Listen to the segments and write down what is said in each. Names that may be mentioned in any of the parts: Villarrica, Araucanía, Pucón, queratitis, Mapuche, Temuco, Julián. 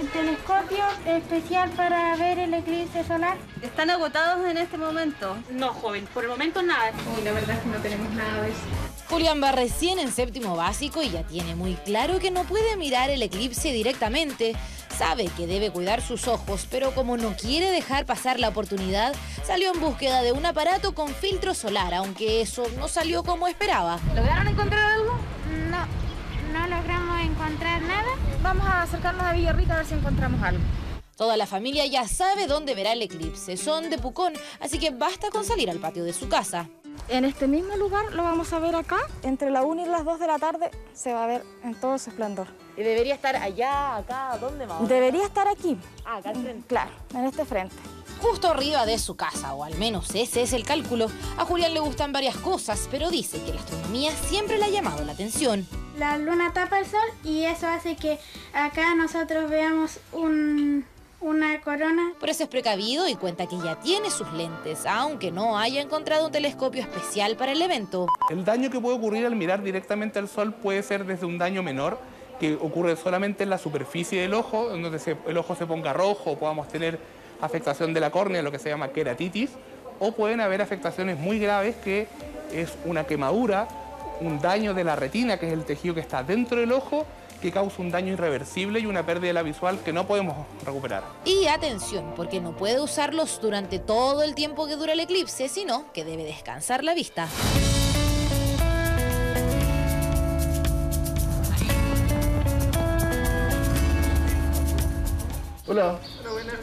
un telescopio especial para ver el eclipse solar. ¿Están agotados en este momento? No, joven, por el momento nada. Uy, la verdad es que no tenemos nada de eso. Julián va recién en séptimo básico y ya tiene muy claro que no puede mirar el eclipse directamente. Sabe que debe cuidar sus ojos, pero como no quiere dejar pasar la oportunidad, salió en búsqueda de un aparato con filtro solar, aunque eso no salió como esperaba. ¿Lograron encontrar algo? No, no logramos encontrar nada. Vamos a acercarnos a Villarrica a ver si encontramos algo. Toda la familia ya sabe dónde verá el eclipse. Son de Pucón, así que basta con salir al patio de su casa. En este mismo lugar lo vamos a ver acá. Entre la 1 y las 2 de la tarde se va a ver en todo su esplendor. ¿Y debería estar allá, acá? ¿Dónde más? Debería estar aquí. Ah, acá al frente. Claro, en este frente. Justo arriba de su casa, o al menos ese es el cálculo. A Julián le gustan varias cosas, pero dice que la astronomía siempre le ha llamado la atención. La luna tapa el sol y eso hace que acá nosotros veamos una corona. Por eso es precavido y cuenta que ya tiene sus lentes, aunque no haya encontrado un telescopio especial para el evento. El daño que puede ocurrir al mirar directamente al sol puede ser desde un daño menor, que ocurre solamente en la superficie del ojo, donde el ojo se ponga rojo, o podamos tener afectación de la córnea, lo que se llama queratitis, o pueden haber afectaciones muy graves, que es una quemadura, un daño de la retina, que es el tejido que está dentro del ojo, que causa un daño irreversible y una pérdida visual que no podemos recuperar. Y atención, porque no puede usarlos durante todo el tiempo que dura el eclipse, sino que debe descansar la vista. Hola,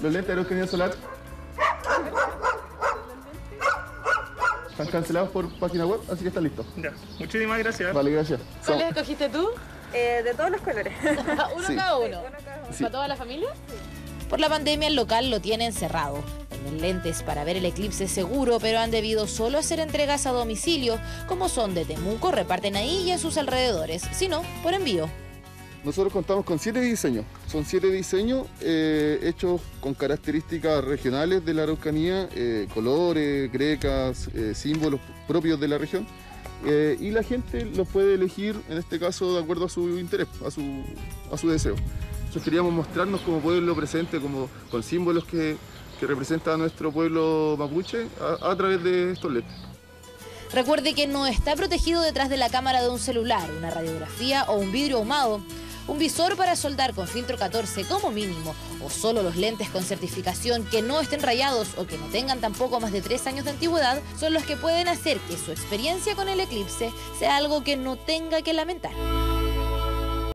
los lentes de Araucanía solar están cancelados por página web, así que están listos. Ya, muchísimas gracias. Vale, gracias. ¿Cuál escogiste tú? De todos los colores. Uno, sí. Cada uno. Sí, uno cada uno. Sí. ¿Para toda la familia? Sí. Por la pandemia el local lo tienen cerrado. Venden lentes para ver el eclipse seguro, pero han debido solo hacer entregas a domicilio. Como son de Temuco, reparten ahí y en sus alrededores, si no, por envío. Nosotros contamos con 7 diseños. Son 7 diseños hechos con características regionales de la Araucanía, colores, grecas, símbolos propios de la región. Y la gente los puede elegir, en este caso, de acuerdo a su interés, a su deseo. Nosotros queríamos mostrarnos como pueblo presente, como con símbolos que representa a nuestro pueblo mapuche a través de estos lentes. Recuerde que no está protegido detrás de la cámara de un celular, una radiografía o un vidrio ahumado. Un visor para soldar con filtro 14 como mínimo, o solo los lentes con certificación que no estén rayados o que no tengan tampoco más de 3 años de antigüedad, son los que pueden hacer que su experiencia con el eclipse sea algo que no tenga que lamentar.